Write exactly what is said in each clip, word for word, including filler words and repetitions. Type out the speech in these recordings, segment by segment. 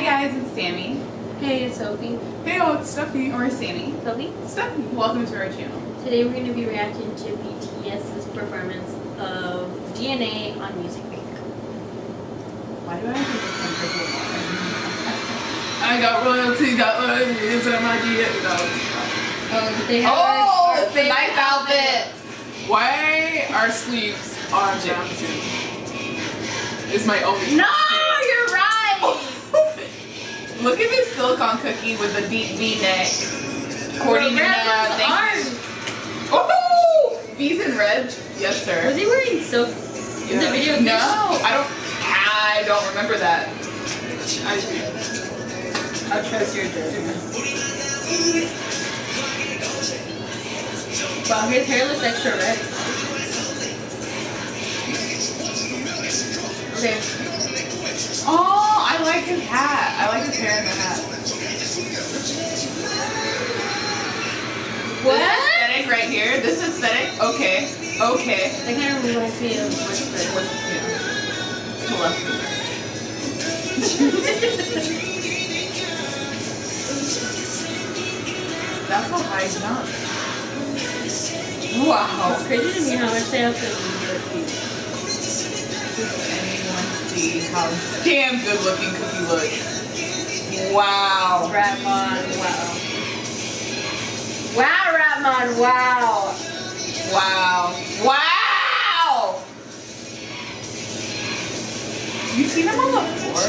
Hi guys, it's Sammy. Hey, it's Sophie. Hey, oh, it's Stephanie or Sammy. Sophie? Stephanie. Welcome to our channel. Today we're going to be reacting to BTS's performance of D N A on Music Bank. Why do I think I got royalty, got royalty, it's on my D N A. Um, they have oh, our, our it's a nice outfit. outfit. Why are sleeves on Namjoon? It's my only. No! Look at this silicone cookie with the deep V-neck. Courtney arms. Oh, V's in red. Yes, sir. Was he wearing silk yeah. in the video? No, I don't. I don't remember that. I, I trust your judgment. Wow, his hair looks extra red. Okay. Oh. I like his hat. I like his hair in the hat. What? This aesthetic right here. This aesthetic. Okay. Okay. That kind of reminds me of Whisper. Whisper. That's a high jump. Wow. It's crazy to me how much they have to do. How damn good looking cookie looks. Wow. Rapmon, wow. Wow, Rapmon, wow. Wow. Wow! You seen him on the floor?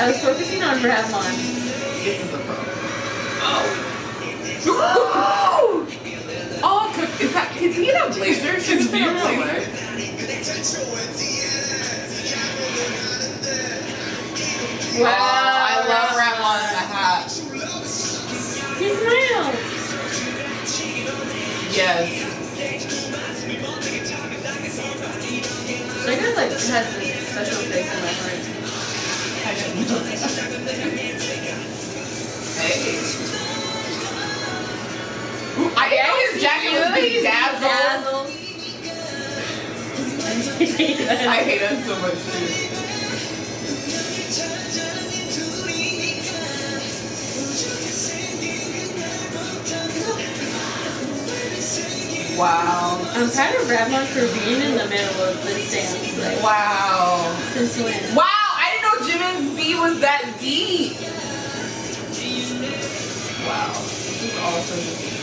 I was focusing on Rapmon. This is a problem. Oh. Oh! Oh, cook is that, is he in a blazer? Should he be in a blazer? Wow, wow, I love Rapmon in the hat. He smiles. Yes. So I guess, like, has a special place in my heart. I don't know. Hey. Ooh, I know his jacket was bedazzled. I hate him so much, too. Wow. I'm proud of Rapmon for being in the middle of this dance. Like, wow. Since when? Wow, I didn't know Jimin's B was that deep. Wow. This is also deep.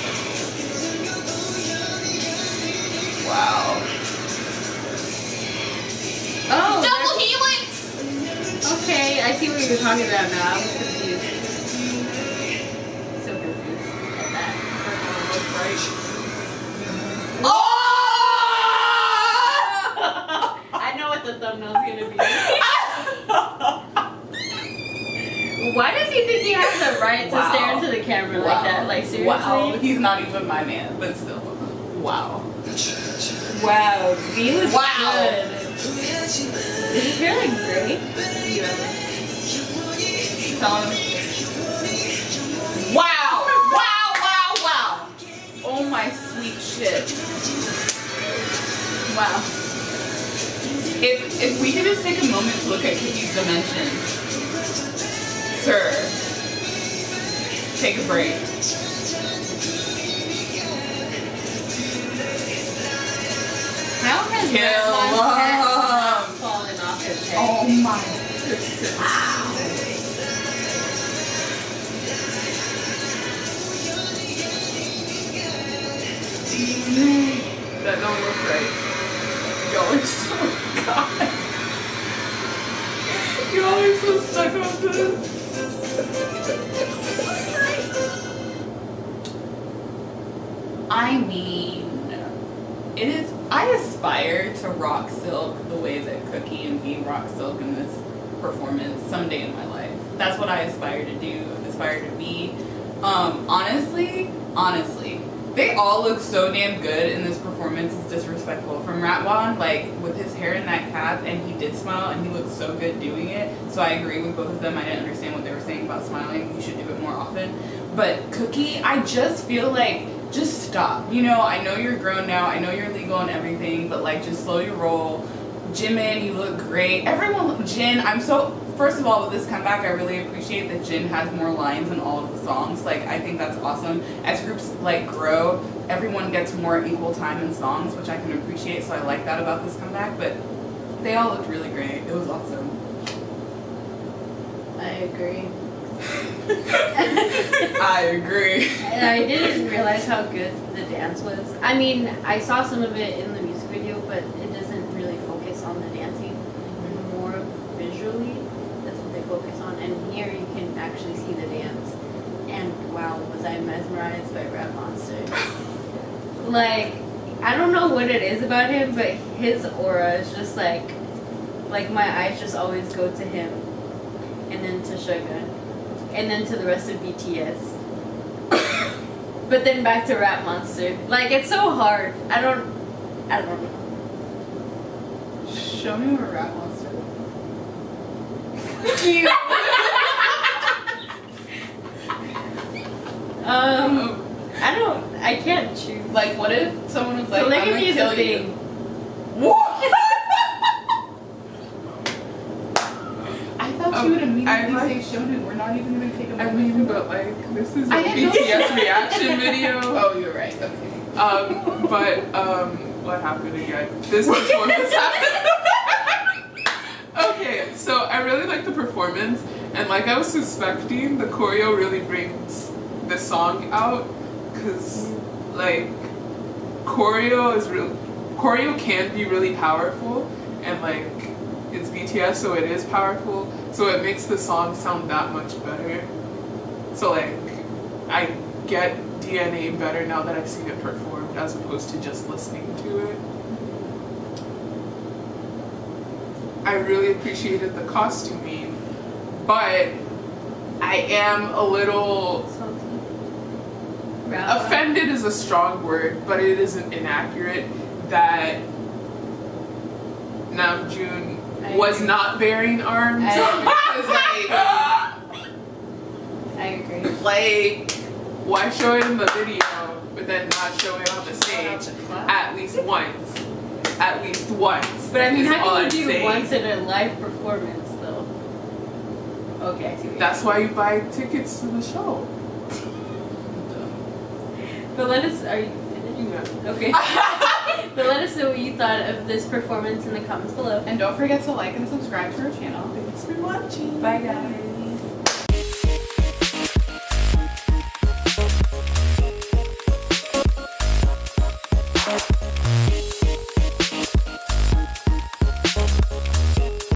Wow. Oh. Double helix! Okay, I see what you're talking about now. I was confused. So confused at that. Oh! I know what the thumbnail's gonna be. Why does he think he has the right wow. to stare into the camera wow. like that? Like, seriously? Wow. He's not even my man, but still. Wow. Wow. He looks wow. good. Is his hair like great? Yeah. Um, wow! My sweet shit. Wow. If if we could just take a moment to look at Cookie's dimensions. Sir. Take a break. How has Rapmon's head not fallen off his head? Oh my goodness. Wow. That don't look right. Y'all are so god. Y'all are so stuck on this. I mean, it is. I aspire to rock silk the way that Cookie and V rock silk in this performance someday in my life. That's what I aspire to do. Aspire to be. Um, honestly, honestly. They all look so damn good in this performance. It's disrespectful. From Rapmon, like, with his hair in that cap, and he did smile, and he looked so good doing it. So I agree with both of them. I didn't understand what they were saying about smiling. You should do it more often. But Cookie, I just feel like, just stop. You know, I know you're grown now. I know you're legal and everything, but, like, just slow your roll. Jimin, you look great. Everyone, Jin, I'm so first of all, with this comeback, I really appreciate that Jin has more lines in all of the songs. Like, I think that's awesome. As groups, like, grow, everyone gets more equal time in songs, which I can appreciate, so I like that about this comeback. But they all looked really great. It was awesome. I agree. I agree. And I didn't realize how good the dance was. I mean, I saw some of it in the music video, but it doesn't really focus on the dancing. More visually, that's what they focus on. And here you can actually see the dance. And wow, was I mesmerized by Rap Monster. Like, I don't know what it is about him, but his aura is just like, like my eyes just always go to him. And then to Suga. And then to the rest of B T S. But then back to Rap Monster. Like, it's so hard. I don't... I don't know. Show me where Rap Monster is. Cute! um... I don't... I can't choose. Like, what if someone was like, so, like I'm gonna kill you. Thing. What? You would immediately like, say Shonen. We're not even gonna take a moment. I mean, but like this is a B T S reaction video. Oh, you're right. Okay. Um, but um, what happened again? This performance happened. Okay, so I really like the performance, and like I was suspecting, the choreo really brings the song out, cause like choreo is real. Choreo can be really powerful, and like it's B T S, so it is powerful. So it makes the song sound that much better. So like, I get D N A better now that I've seen it performed as opposed to just listening to it. I really appreciated the costuming, but I am a little... Offended is a strong word, but it isn't inaccurate that Namjoon was not bearing arms. I agree. Like, I agree. Like, why show it in the video, but then not show it on the stage at least once? At least once. But I mean, how can you do saying. Once in a live performance, though? Okay, I see. That's why you buy tickets to the show. But let us. Are you finished? No. Okay. But let us know what you thought of this performance in the comments below. And don't forget to like and subscribe to our channel. Thanks for watching. Bye guys.